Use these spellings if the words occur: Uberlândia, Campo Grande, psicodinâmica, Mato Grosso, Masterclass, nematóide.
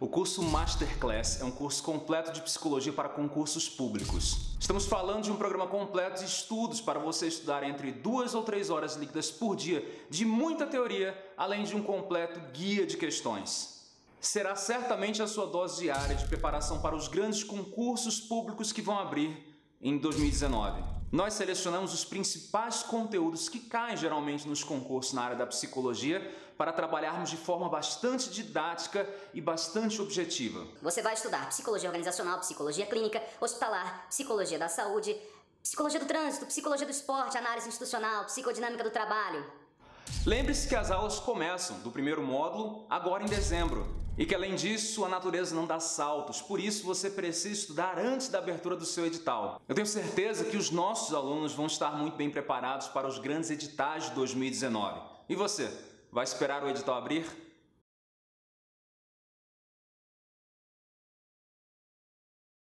O curso Masterclass é um curso completo de psicologia para concursos públicos. Estamos falando de um programa completo de estudos para você estudar entre 2 ou 3 horas líquidas por dia de muita teoria, além de um completo guia de questões. Será certamente a sua dose diária de preparação para os grandes concursos públicos que vão abrir em 2019. Nós selecionamos os principais conteúdos que caem geralmente nos concursos na área da psicologia para trabalharmos de forma bastante didática e bastante objetiva. Você vai estudar psicologia organizacional, psicologia clínica, hospitalar, psicologia da saúde, psicologia do trânsito, psicologia do esporte, análise institucional, psicodinâmica do trabalho. Lembre-se que as aulas começam do primeiro módulo agora em dezembro. E que, além disso, a natureza não dá saltos, por isso você precisa estudar antes da abertura do seu edital. Eu tenho certeza que os nossos alunos vão estar muito bem preparados para os grandes editais de 2019. E você, vai esperar o edital abrir?